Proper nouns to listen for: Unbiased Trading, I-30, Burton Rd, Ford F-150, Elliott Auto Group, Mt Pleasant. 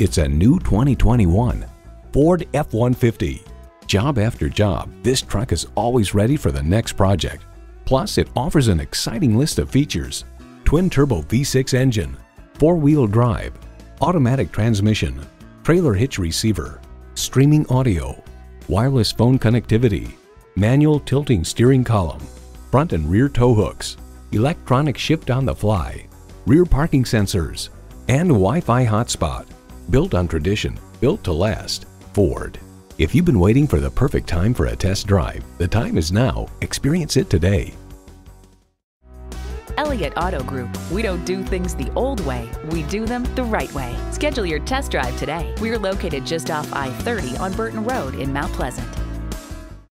It's a new 2021 Ford F-150. Job after job, this truck is always ready for the next project. Plus, it offers an exciting list of features: twin-turbo V6 engine, four-wheel drive, automatic transmission, trailer hitch receiver, streaming audio, wireless phone connectivity, manual tilting steering column, front and rear tow hooks, electronic shift on the fly, rear parking sensors, and Wi-Fi hotspot. Built on tradition, built to last, Ford. If you've been waiting for the perfect time for a test drive, the time is now. Experience it today. Elliott Auto Group. We don't do things the old way, we do them the right way. Schedule your test drive today. We're located just off I-30 on Burton Road in Mt. Pleasant.